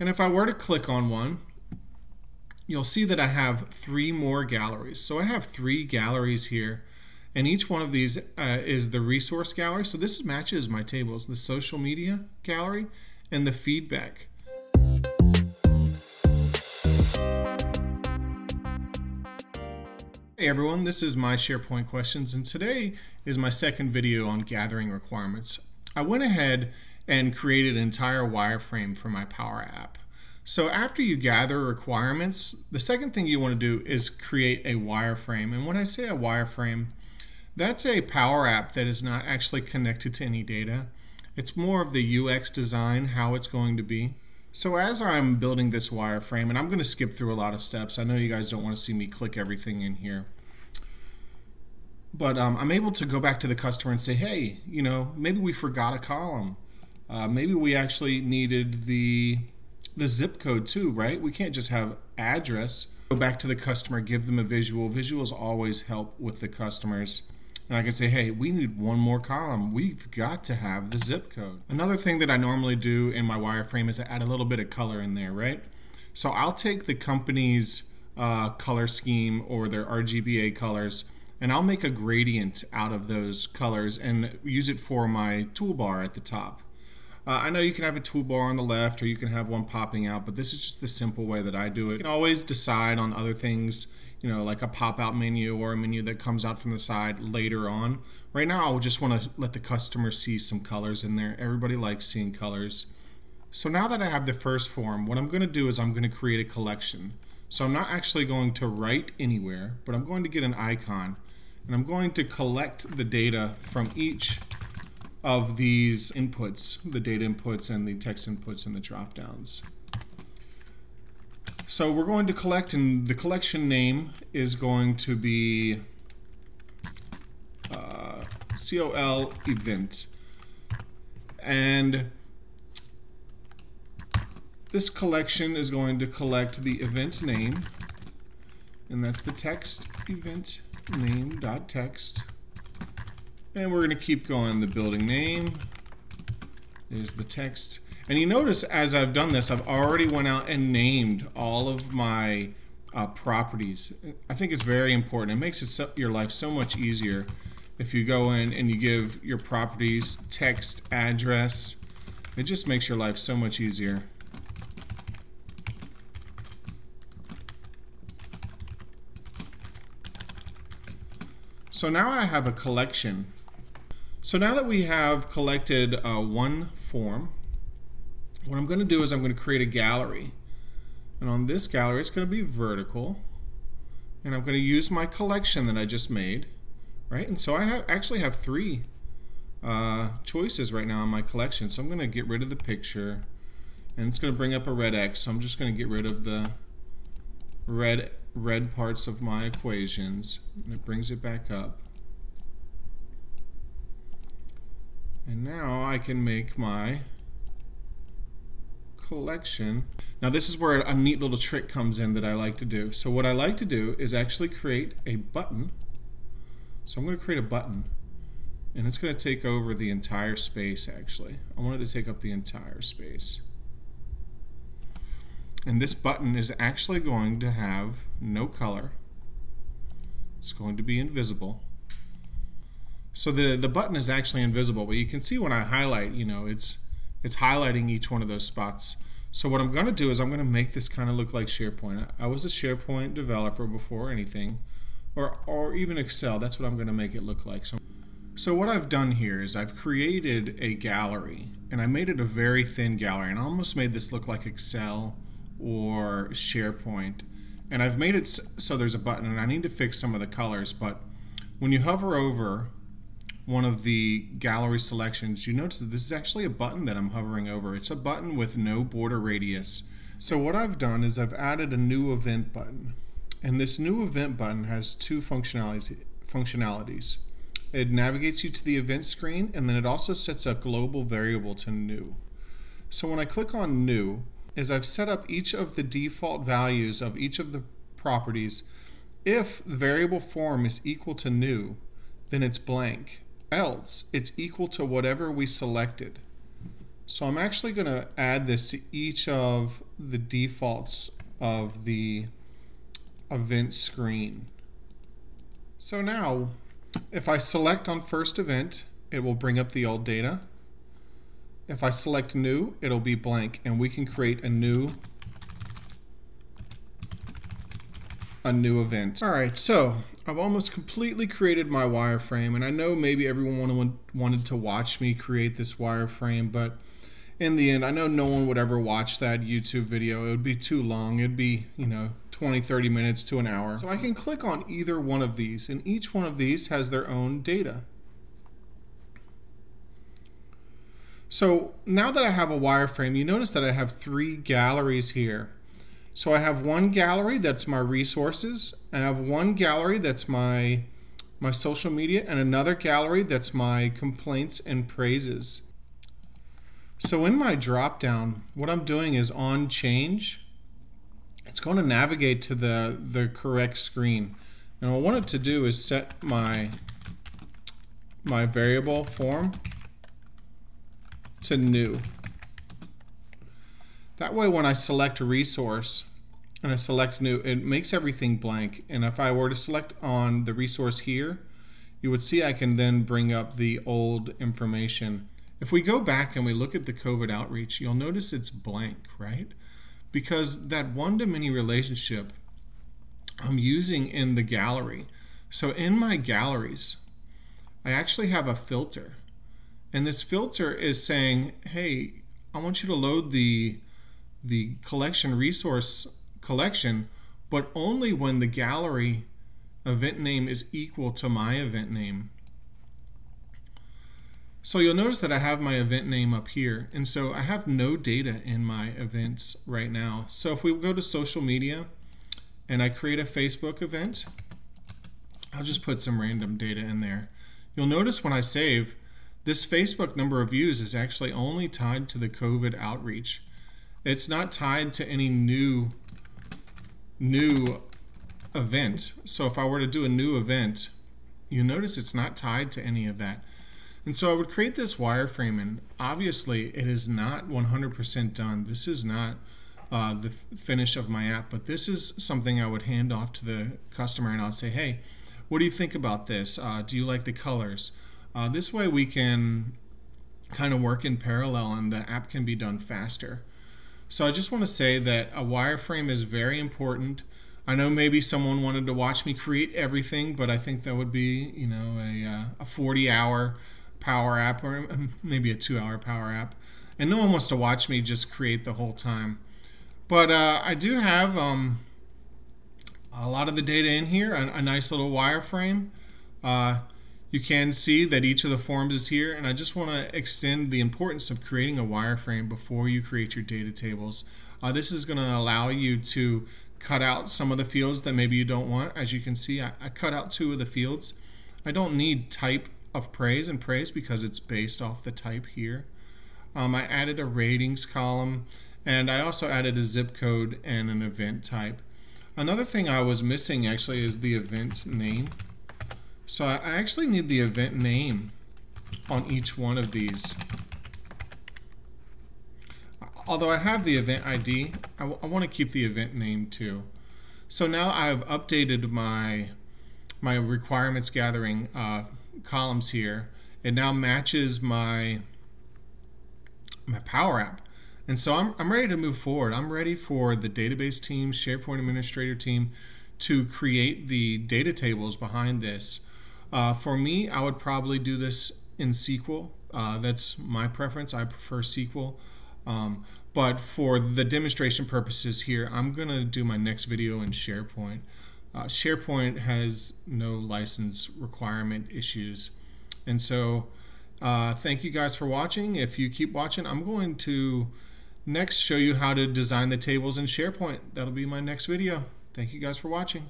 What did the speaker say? And if I were to click on one, you'll see that I have three more galleries. So I have three galleries here, and each one of these is the resource gallery. So this matches my tables, the social media gallery and the feedback. Hey everyone, this is my SharePoint questions, and today is my second video on gathering requirements. I went ahead and created an entire wireframe for my Power App. So after you gather requirements, the second thing you want to do is create a wireframe. And when I say a wireframe, that's a Power App that is not actually connected to any data. It's more of the UX design, how it's going to be. So as I'm building this wireframe, and I'm going to skip through a lot of steps. I know you guys don't want to see me click everything in here. But I'm able to go back to the customer and say, hey, you know, maybe we forgot a column. Maybe we actually needed the zip code too, right? We can't just have address. Go back to the customer, give them a visual. Visuals always help with the customers. And I can say, hey, we need one more column. We've got to have the zip code. Another thing that I normally do in my wireframe is add a little bit of color in there, right? So I'll take the company's color scheme or their RGBA colors, and I'll make a gradient out of those colors and use it for my toolbar at the top. I know you can have a toolbar on the left, or you can have one popping out, but this is just the simple way that I do it. You can always decide on other things, you know, like a pop-out menu or a menu that comes out from the side later on. Right now, I just want to let the customer see some colors in there. Everybody likes seeing colors. So now that I have the first form, what I'm going to do is I'm going to create a collection. So I'm not actually going to write anywhere, but I'm going to get an icon, and I'm going to collect the data from each of these inputs, the data inputs and the text inputs and the drop downs. So we're going to collect, and the collection name is going to be COL event. And this collection is going to collect the event name, and that's the text event name dot text. And we're going to keep going. The building name is the text. And you notice as I've done this, I've already went out and named all of my properties. I think it's very important. It makes it your life so much easier if you go in and you give your properties text, address. It just makes your life so much easier. So now I have a collection. So now that we have collected one form, what I'm going to do is I'm going to create a gallery. And on this gallery, it's going to be vertical. And I'm going to use my collection that I just made, right? And so I actually have three choices right now in my collection. So I'm going to get rid of the picture, and it's going to bring up a red X. So I'm just going to get rid of the red parts of my equations, and it brings it back up. And now I can make my collection. Now this is where a neat little trick comes in that I like to do. So what I like to do is actually create a button. So I'm going to create a button, and it's going to take over the entire space. Actually, I want it to take up the entire space. And this button is actually going to have no color. It's going to be invisible. So the button is actually invisible, but you can see when I highlight, you know, it's highlighting each one of those spots. So what I'm going to do is I'm going to make this kind of look like SharePoint. I was a SharePoint developer before anything, or even Excel. That's what I'm going to make it look like. So what I've done here is I've created a gallery, and I made it a very thin gallery, and I almost made this look like Excel or SharePoint. And I've made it so there's a button, and I need to fix some of the colors, but when you hover over one of the gallery selections, you notice that this is actually a button that I'm hovering over. It's a button with no border radius. So what I've done is I've added a new event button, and this new event button has two functionalities. It navigates you to the event screen, and then it also sets a global variable to new. So when I click on new, is I've set up each of the default values of each of the properties. If the variable form is equal to new, then it's blank. Else, it's equal to whatever we selected. So I'm actually going to add this to each of the defaults of the event screen. So now if I select on first event, it will bring up the old data. If I select new, it'll be blank, and we can create a new event. All right, so I've almost completely created my wireframe, and I know maybe everyone wanted to watch me create this wireframe, but in the end, I know no one would ever watch that YouTube video. It would be too long. It'd be, 20, 30 minutes to an hour. So I can click on either one of these, and each one of these has their own data. So now that I have a wireframe, you notice that I have three galleries here. So I have one gallery that's my resources, I have one gallery that's my social media, and another gallery that's my complaints and praises. So in my drop down, what I'm doing is on change, it's going to navigate to the correct screen. And what I wanted to do is set my variable form to new. That way when I select a resource and I select new, it makes everything blank. And if I were to select on the resource here, you would see I can then bring up the old information. If we go back and we look at the COVID outreach, you'll notice it's blank, right? Because that one-to-many relationship I'm using in the gallery. So in my galleries, I actually have a filter. And this filter is saying, hey, I want you to load the collection resource collection, but only when the gallery event name is equal to my event name. So you'll notice that I have my event name up here, and so I have no data in my events right now. So if we go to social media and I create a Facebook event, I'll just put some random data in there. You'll notice when I save, this Facebook number of views is actually only tied to the COVID outreach. It's not tied to any new event. So if I were to do a new event, you notice it's not tied to any of that. And so I would create this wireframe, and obviously it is not 100% done. This is not the finish of my app, but this is something I would hand off to the customer, and I'll say, hey, what do you think about this? Do you like the colors? This way we can kind of work in parallel and the app can be done faster. So I just want to say that a wireframe is very important. I know maybe someone wanted to watch me create everything, but I think that would be, a 40-hour power app, or maybe a 2-hour power app. And no one wants to watch me just create the whole time. But I do have a lot of the data in here, a nice little wireframe. You can see that each of the forms is here, and I just want to extend the importance of creating a wireframe before you create your data tables. This is going to allow you to cut out some of the fields that maybe you don't want. As you can see, I cut out two of the fields. I don't need type of praise and praise because it's based off the type here. I added a ratings column, and I also added a zip code and an event type. Another thing I was missing actually is the event name. So I actually need the event name on each one of these. Although I have the event ID, I want to keep the event name too. So now I've updated my requirements gathering columns here. It now matches my Power App. And so I'm ready to move forward. I'm ready for the database team, SharePoint administrator team to create the data tables behind this. For me, I would probably do this in SQL. That's my preference. I prefer SQL. But for the demonstration purposes here, I'm going to do my next video in SharePoint. SharePoint has no license requirement issues. And so thank you guys for watching. If you keep watching, I'm going to next show you how to design the tables in SharePoint. That'll be my next video. Thank you guys for watching.